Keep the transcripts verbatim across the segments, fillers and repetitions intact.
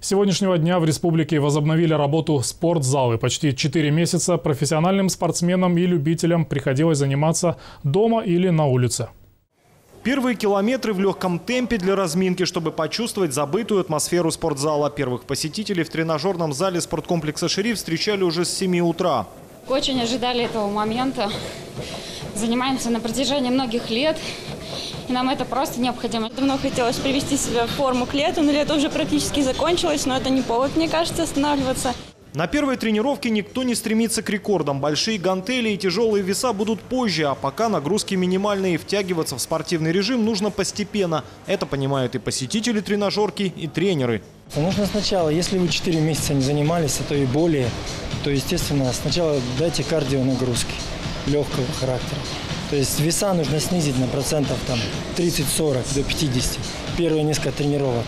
С сегодняшнего дня в республике возобновили работу спортзалы. Почти четыре месяца профессиональным спортсменам и любителям приходилось заниматься дома или на улице. Первые километры в легком темпе для разминки, чтобы почувствовать забытую атмосферу спортзала. Первых посетителей в тренажерном зале спорткомплекса «Шериф» встречали уже с семи утра. Очень ожидали этого момента. Занимаемся на протяжении многих лет. И нам это просто необходимо. Давно хотелось привести себя в форму к лету, но лето уже практически закончилось, но это не повод, мне кажется, останавливаться. На первой тренировке никто не стремится к рекордам. Большие гантели и тяжелые веса будут позже, а пока нагрузки минимальные. Втягиваться в спортивный режим нужно постепенно. Это понимают и посетители тренажерки, и тренеры. Нужно сначала, если вы четыре месяца не занимались, а то и более, то, естественно, сначала дайте кардио нагрузки легкого характера. То есть веса нужно снизить на процентов там тридцать-сорок до пятидесяти. Первые несколько тренировок.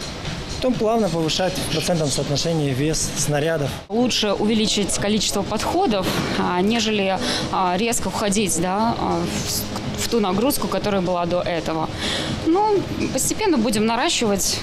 Потом плавно повышать в процентном соотношении вес снарядов. Лучше увеличить количество подходов, нежели резко входить, да, в ту нагрузку, которая была до этого. Ну, постепенно будем наращивать.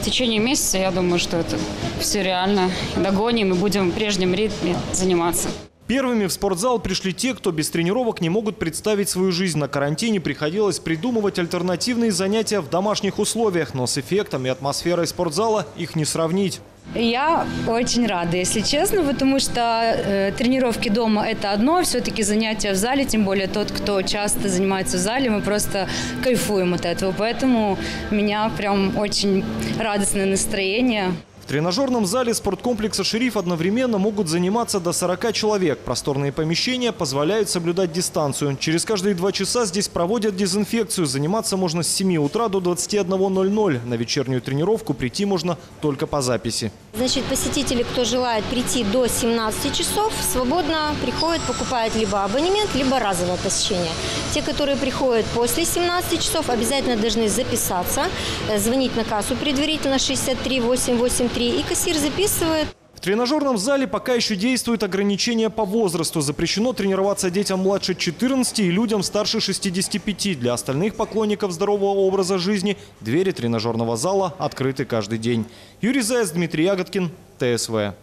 В течение месяца, я думаю, что это все реально. Догоним и будем в прежнем ритме заниматься. Первыми в спортзал пришли те, кто без тренировок не могут представить свою жизнь. На карантине приходилось придумывать альтернативные занятия в домашних условиях, но с эффектом и атмосферой спортзала их не сравнить. Я очень рада, если честно, потому что э, тренировки дома – это одно, все-таки занятия в зале, тем более тот, кто часто занимается в зале, мы просто кайфуем от этого. Поэтому у меня прям очень радостное настроение. В тренажерном зале спорткомплекса «Шериф» одновременно могут заниматься до сорока человек. Просторные помещения позволяют соблюдать дистанцию. Через каждые два часа здесь проводят дезинфекцию. Заниматься можно с семи утра до двадцати одного ноль-ноль. На вечернюю тренировку прийти можно только по записи. Значит, посетители, кто желает прийти до семнадцати часов, свободно приходят, покупают либо абонемент, либо разовое посещение. Те, которые приходят после семнадцати часов, обязательно должны записаться, звонить на кассу предварительно шестьдесят три восемьсот восемьдесят три. И кассир записывает. В тренажерном зале пока еще действуют ограничения по возрасту. Запрещено тренироваться детям младше четырнадцати и людям старше шестидесяти пяти. Для остальных поклонников здорового образа жизни двери тренажерного зала открыты каждый день. Юрий Заяц, Дмитрий Ягодкин, тэ эс вэ.